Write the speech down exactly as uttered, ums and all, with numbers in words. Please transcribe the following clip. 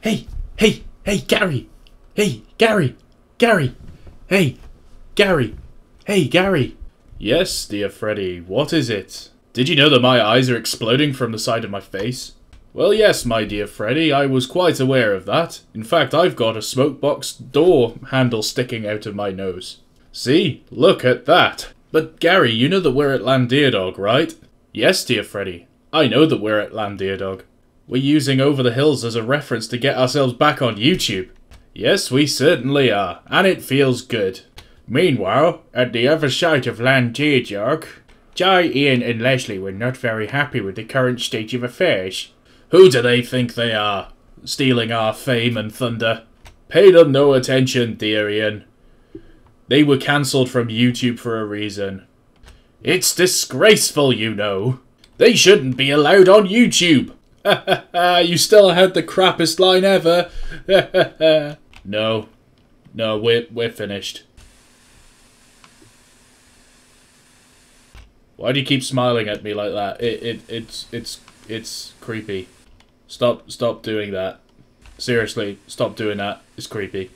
Hey, hey, hey, Gary. Hey, Gary. Gary. Hey, Gary. Hey, Gary. Yes, dear Freddy, what is it? Did you know that my eyes are exploding from the side of my face? Well, yes, my dear Freddy, I was quite aware of that. In fact, I've got a smokebox door handle sticking out of my nose. See? Look at that. But Gary, you know that we're at Landyjark, right? Yes, dear Freddy. I know that we're at Landyjark. We're using Over the Hills as a reference to get ourselves back on YouTube. Yes, we certainly are, and it feels good. Meanwhile, at the other side of Landyjark, Jai, Ian and Leslie were not very happy with the current state of affairs. Who do they think they are? Stealing our fame and thunder. Pay them no attention, dear Ian. They were cancelled from YouTube for a reason. It's disgraceful, you know. They shouldn't be allowed on YouTube. You still had the crappiest line ever. no, no, we're we're finished. Why do you keep smiling at me like that? It it it's it's it's creepy. Stop stop doing that. Seriously, stop doing that. It's creepy.